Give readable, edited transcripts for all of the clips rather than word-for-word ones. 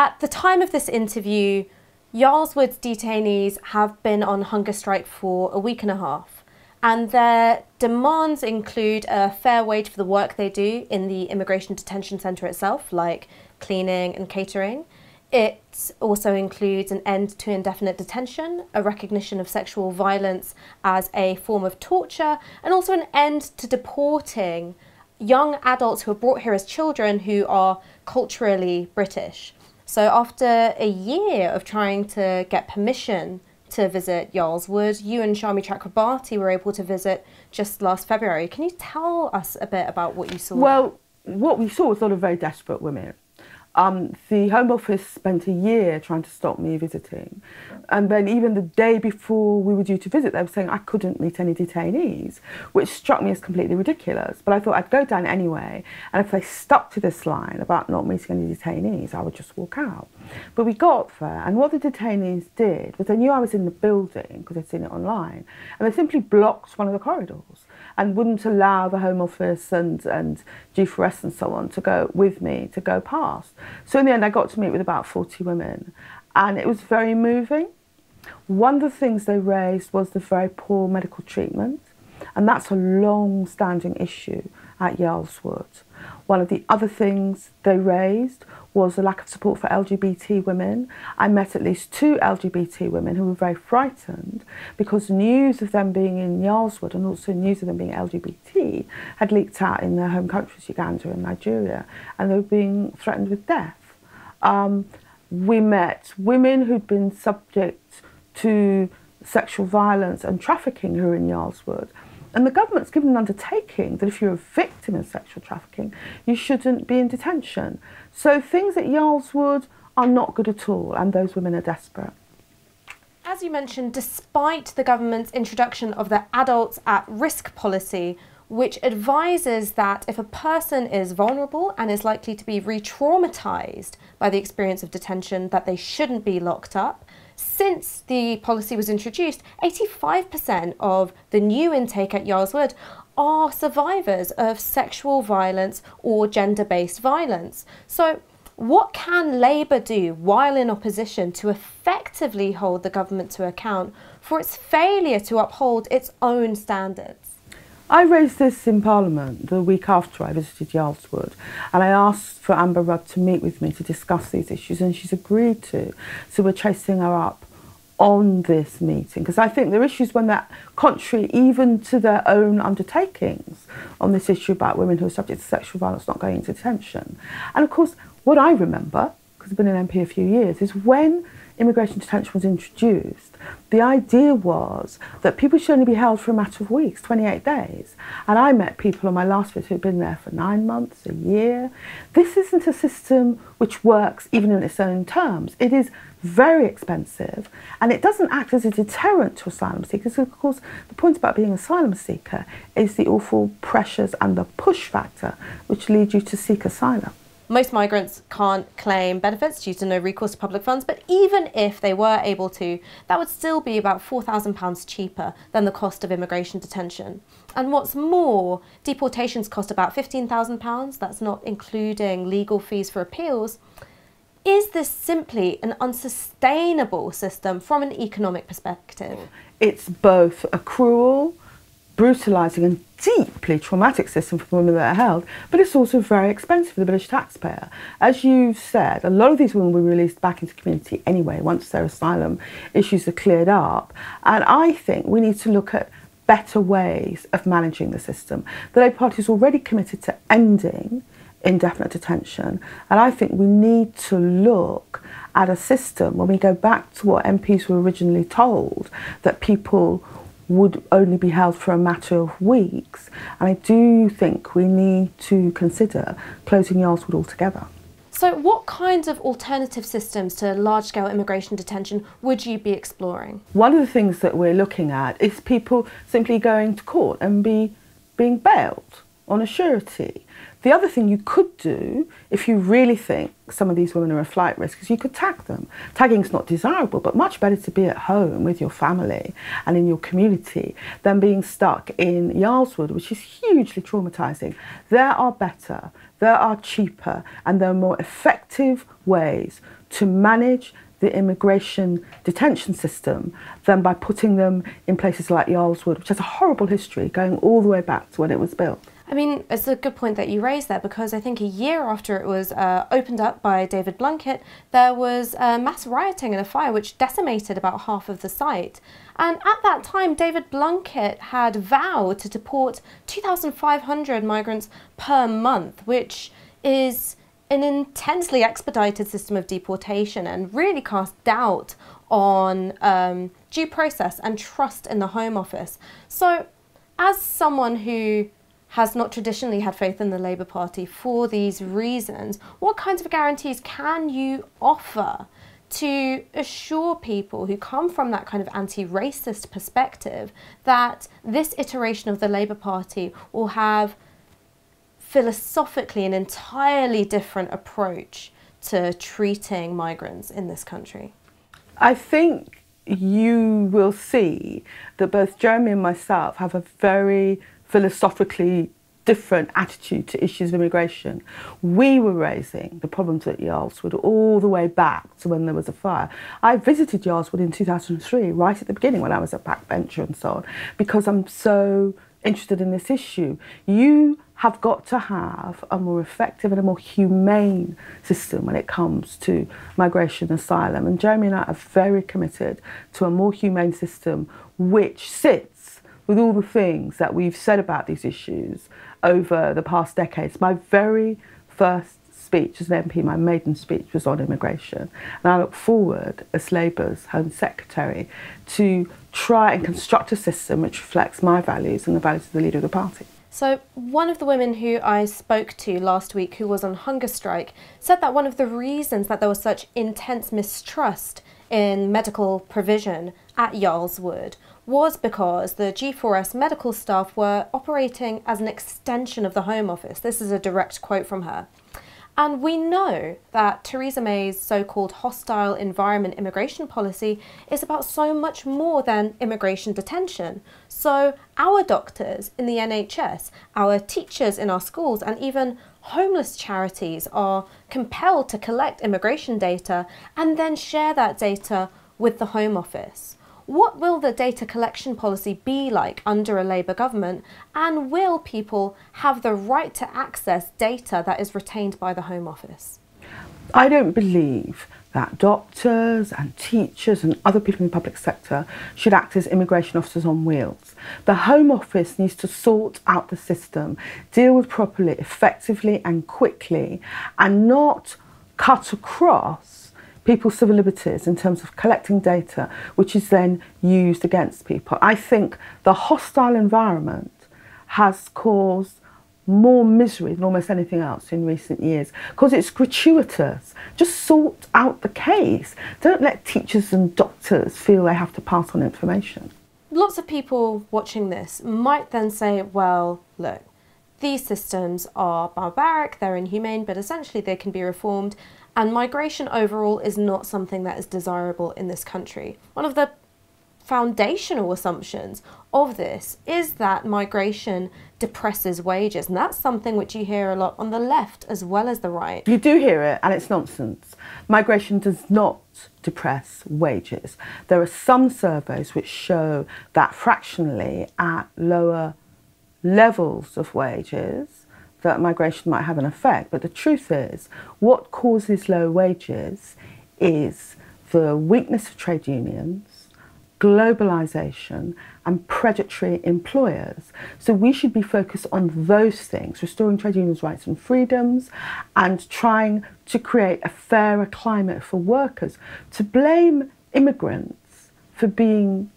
At the time of this interview, Yarl's Wood's detainees have been on hunger strike for a week and a half, and their demands include a fair wage for the work they do in the immigration detention centre itself, like cleaning and catering. It also includes an end to indefinite detention, a recognition of sexual violence as a form of torture, and also an end to deporting young adults who are brought here as children who are culturally British. So after a year of trying to get permission to visit Yarl's Wood, you and Shami Chakrabarti were able to visit just last February. Can you tell us a bit about what you saw? Well, what we saw was a lot of very desperate women. The Home Office spent a year trying to stop me visiting, and then even the day before we were due to visit, they were saying I couldn't meet any detainees, which struck me as completely ridiculous. But I thought I'd go down anyway, and if they stuck to this line about not meeting any detainees, I would just walk out. But we got there, and what the detainees did was they knew I was in the building because they'd seen it online, and they simply blocked one of the corridors and wouldn't allow the Home Office and G4S and so on to go with me, to go past. So in the end, I got to meet with about 40 women, and it was very moving. One of the things they raised was the very poor medical treatment, and that's a long-standing issue at Yarl's Wood. One of the other things they raised was the lack of support for LGBT women. I met at least 2 LGBT women who were very frightened because news of them being in Yarl's Wood and also news of them being LGBT had leaked out in their home countries, Uganda and Nigeria, and they were being threatened with death. We met women who'd been subject to sexual violence and trafficking who were in Yarl's Wood. And the government's given an undertaking that if you're a victim of sexual trafficking, you shouldn't be in detention. So things at Yarl's Wood are not good at all, and those women are desperate. As you mentioned, despite the government's introduction of the adults at risk policy, which advises that if a person is vulnerable and is likely to be re-traumatised by the experience of detention, that they shouldn't be locked up. Since the policy was introduced, 85% of the new intake at Yarl's Wood are survivors of sexual violence or gender-based violence. So what can Labour do while in opposition to effectively hold the government to account for its failure to uphold its own standards? I raised this in Parliament the week after I visited Yarl's Wood, and I asked for Amber Rudd to meet with me to discuss these issues, and she's agreed to. So we're chasing her up on this meeting, because I think there are issues when they're contrary even to their own undertakings on this issue about women who are subject to sexual violence not going into detention. And of course, what I remember, because I've been an MP a few years, is when immigration detention was introduced, the idea was that people should only be held for a matter of weeks, 28 days. And I met people on my last visit who'd been there for 9 months, a year. This isn't a system which works even in its own terms. It is very expensive, and it doesn't act as a deterrent to asylum seekers. Of course, the point about being an asylum seeker is the awful pressures and the push factor which lead you to seek asylum. Most migrants can't claim benefits due to no recourse to public funds, but even if they were able to, that would still be about £4,000 cheaper than the cost of immigration detention. And what's more, deportations cost about £15,000, that's not including legal fees for appeals. Is this simply an unsustainable system from an economic perspective? It's both a cruel, brutalising and deeply traumatic system for the women that are held, but it's also very expensive for the British taxpayer. As you've said, a lot of these women were released back into the community anyway once their asylum issues are cleared up, and I think we need to look at better ways of managing the system. The Labour Party is already committed to ending indefinite detention, and I think we need to look at a system when we go back to what MPs were originally told, that people would only be held for a matter of weeks. And I do think we need to consider closing Yarl's Wood altogether. So what kinds of alternative systems to large-scale immigration detention would you be exploring? One of the things that we're looking at is people simply going to court and being bailed on a surety. The other thing you could do, if you really think some of these women are a flight risk, is you could tag them. Tagging's not desirable, but much better to be at home with your family and in your community than being stuck in Yarl's Wood, which is hugely traumatising. There are better, there are cheaper, and there are more effective ways to manage the immigration detention system than by putting them in places like Yarl's Wood, which has a horrible history going all the way back to when it was built. I mean, it's a good point that you raised there, because I think a year after it was opened up by David Blunkett, there was mass rioting and a fire which decimated about half of the site. And at that time, David Blunkett had vowed to deport 2,500 migrants per month, which is an intensely expedited system of deportation and really cast doubt on due process and trust in the Home Office. So, as someone who has not traditionally had faith in the Labour Party for these reasons, what kinds of guarantees can you offer to assure people who come from that kind of anti-racist perspective that this iteration of the Labour Party will have philosophically an entirely different approach to treating migrants in this country? I think you will see that both Jeremy and myself have a very philosophically different attitude to issues of immigration. We were raising the problems at Yarl's Wood all the way back to when there was a fire. I visited Yarl's Wood in 2003, right at the beginning when I was a backbencher and so on, because I'm so interested in this issue. You have got to have a more effective and a more humane system when it comes to migration and asylum. And Jeremy and I are very committed to a more humane system which sits with all the things that we've said about these issues over the past decades. My very first speech as an MP, my maiden speech, was on immigration. And I look forward, as Labour's Home Secretary, to try and construct a system which reflects my values and the values of the leader of the party. So one of the women who I spoke to last week who was on hunger strike said that one of the reasons that there was such intense mistrust in medical provision at Yarl's Wood was because the G4S medical staff were operating as an extension of the Home Office. This is a direct quote from her. And we know that Theresa May's so-called hostile environment immigration policy is about so much more than immigration detention. So our doctors in the NHS, our teachers in our schools, and even homeless charities are compelled to collect immigration data and then share that data with the Home Office. What will the data collection policy be like under a Labour government, and will people have the right to access data that is retained by the Home Office? I don't believe that doctors and teachers and other people in the public sector should act as immigration officers on wheels. The Home Office needs to sort out the system, deal with it properly, effectively and quickly, and not cut across people's civil liberties in terms of collecting data which is then used against people. I think the hostile environment has caused more misery than almost anything else in recent years, because it's gratuitous. Just sort out the case. Don't let teachers and doctors feel they have to pass on information. Lots of people watching this might then say, well, look, these systems are barbaric, they're inhumane, but essentially they can be reformed. And migration overall is not something that is desirable in this country. One of the foundational assumptions of this is that migration depresses wages, and that's something which you hear a lot on the left as well as the right. You do hear it, and it's nonsense. Migration does not depress wages. There are some surveys which show that fractionally at lower levels of wages that migration might have an effect, but the truth is what causes low wages is the weakness of trade unions, globalisation and predatory employers. So we should be focused on those things, restoring trade unions' rights and freedoms and trying to create a fairer climate for workers. To blame immigrants for being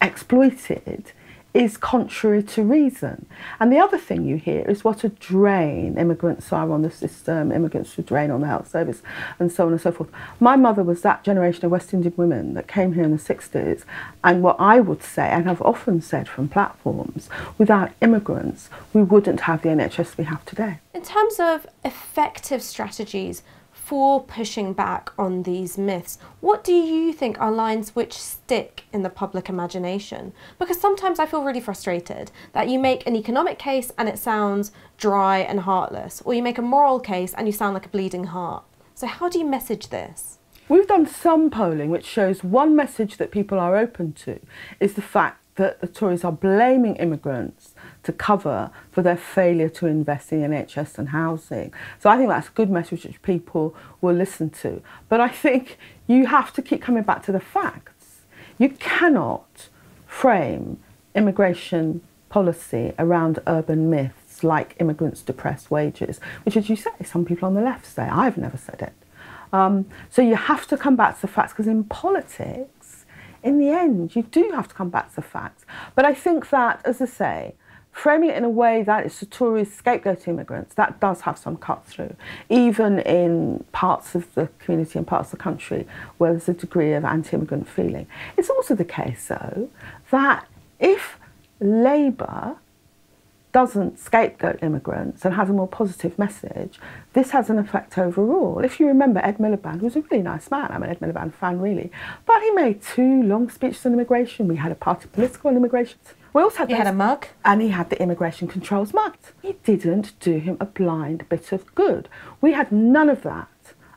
exploited is contrary to reason. And the other thing you hear is what a drain immigrants are on the system, immigrants who drain on the health service, and so on and so forth. My mother was that generation of West Indian women that came here in the 60s, and what I would say, and have often said from platforms, without immigrants, we wouldn't have the NHS we have today. In terms of effective strategies for pushing back on these myths, what do you think are lines which stick in the public imagination? Because sometimes I feel really frustrated that you make an economic case and it sounds dry and heartless, or you make a moral case and you sound like a bleeding heart. So how do you message this? We've done some polling which shows one message that people are open to is the fact that the Tories are blaming immigrants to cover for their failure to invest in NHS and housing. So I think that's a good message which people will listen to. But I think you have to keep coming back to the facts. You cannot frame immigration policy around urban myths like immigrants depress wages, which, as you say, some people on the left say. I've never said it. So you have to come back to the facts, because in politics, in the end, you do have to come back to the facts. But I think that, as I say, framing it in a way that it's the Tories scapegoating immigrants, that does have some cut through, even in parts of the community and parts of the country where there's a degree of anti-immigrant feeling. It's also the case, though, that if Labour doesn't scapegoat immigrants and has a more positive message, this has an effect overall. If you remember, Ed Miliband was a really nice man. I'm an Ed Miliband fan, really. But he made 2 long speeches on immigration. We had a party political on immigration. We also had, he had a mug. And he had the immigration controls mug. It didn't do him a blind bit of good. We had none of that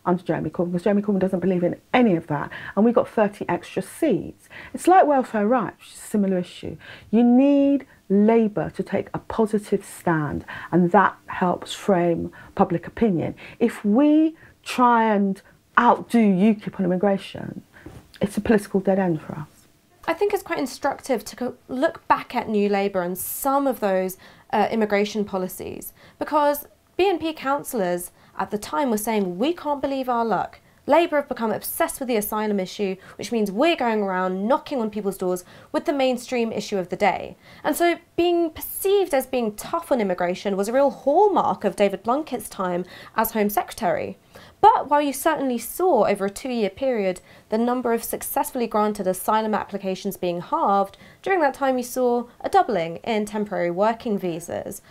under Jeremy Corbyn, because Jeremy Corbyn doesn't believe in any of that, and we got 30 extra seats. It's like welfare rights, which is a similar issue. You need Labour to take a positive stand, and that helps frame public opinion. If we try and outdo UKIP on immigration, it's a political dead end for us. I think it's quite instructive to look back at New Labour and some of those immigration policies, because BNP councillors at the time were saying, we can't believe our luck. Labour have become obsessed with the asylum issue, which means we're going around knocking on people's doors with the mainstream issue of the day. And so being perceived as being tough on immigration was a real hallmark of David Blunkett's time as Home Secretary. But while you certainly saw over a 2-year period the number of successfully granted asylum applications being halved, during that time you saw a doubling in temporary working visas.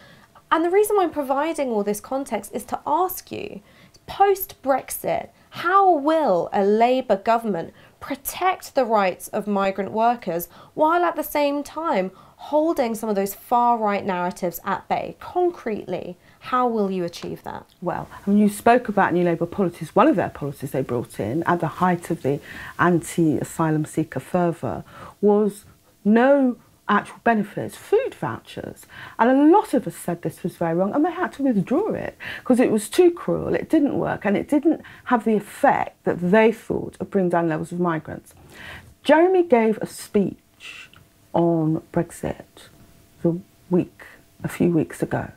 And the reason why I'm providing all this context is to ask you, post-Brexit, how will a Labour government protect the rights of migrant workers while at the same time holding some of those far-right narratives at bay? Concretely, how will you achieve that? Well, I mean, you spoke about New Labour policies. One of their policies they brought in at the height of the anti-asylum seeker fervour was no actual benefits, food vouchers. And a lot of us said this was very wrong, and they had to withdraw it because it was too cruel, it didn't work, and it didn't have the effect that they thought of bringing down levels of migrants. Jeremy gave a speech on Brexit a few weeks ago.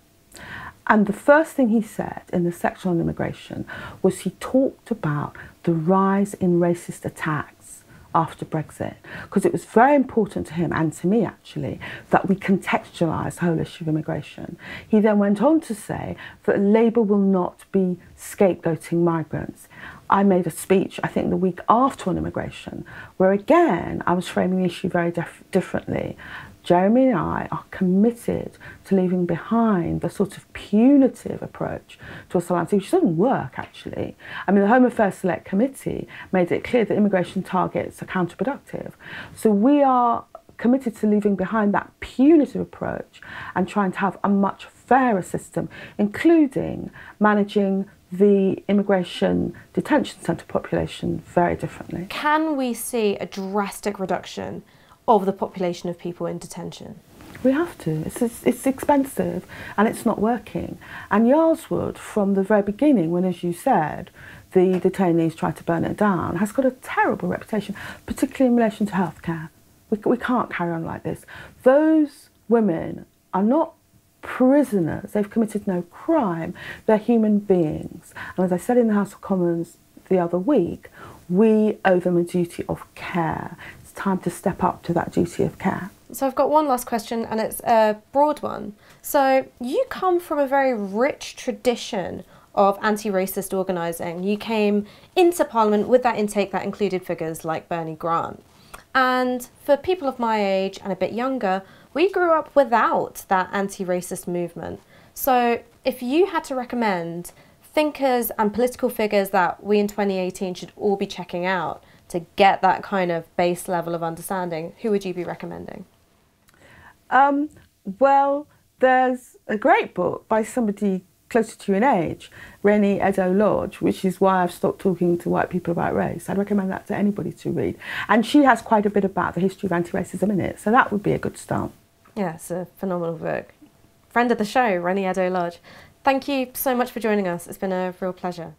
And the first thing he said in the section on immigration was he talked about the rise in racist attacks after Brexit, because it was very important to him, and to me actually, that we contextualise the whole issue of immigration. He then went on to say that Labour will not be scapegoating migrants. I made a speech, I think the week after, on immigration, where again I was framing the issue very differently. Jeremy and I are committed to leaving behind the sort of punitive approach to asylum, which doesn't work, actually. I mean, the Home Affairs Select Committee made it clear that immigration targets are counterproductive. So we are committed to leaving behind that punitive approach and trying to have a much fairer system, including managing the immigration detention centre population very differently. Can we see a drastic reduction of the population of people in detention? We have to. It's expensive and it's not working. And Yarl's Wood, from the very beginning, when, as you said, the detainees tried to burn it down, has got a terrible reputation, particularly in relation to healthcare. We can't carry on like this. Those women are not prisoners. They've committed no crime. They're human beings. And as I said in the House of Commons the other week, we owe them a duty of care. Time to step up to that duty of care. So I've got one last question, and it's a broad one. So you come from a very rich tradition of anti-racist organising. You came into Parliament with that intake that included figures like Bernie Grant. And for people of my age and a bit younger, we grew up without that anti-racist movement. So if you had to recommend thinkers and political figures that we in 2018 should all be checking out to get that kind of base level of understanding, who would you be recommending? Well, there's a great book by somebody closer to you in age, Reni Eddo-Lodge, which is why I've stopped talking to white people about race. I'd recommend that to anybody to read. And she has quite a bit about the history of anti-racism in it, so that would be a good start. Yeah, it's a phenomenal book. Friend of the show, Reni Eddo-Lodge. Thank you so much for joining us. It's been a real pleasure.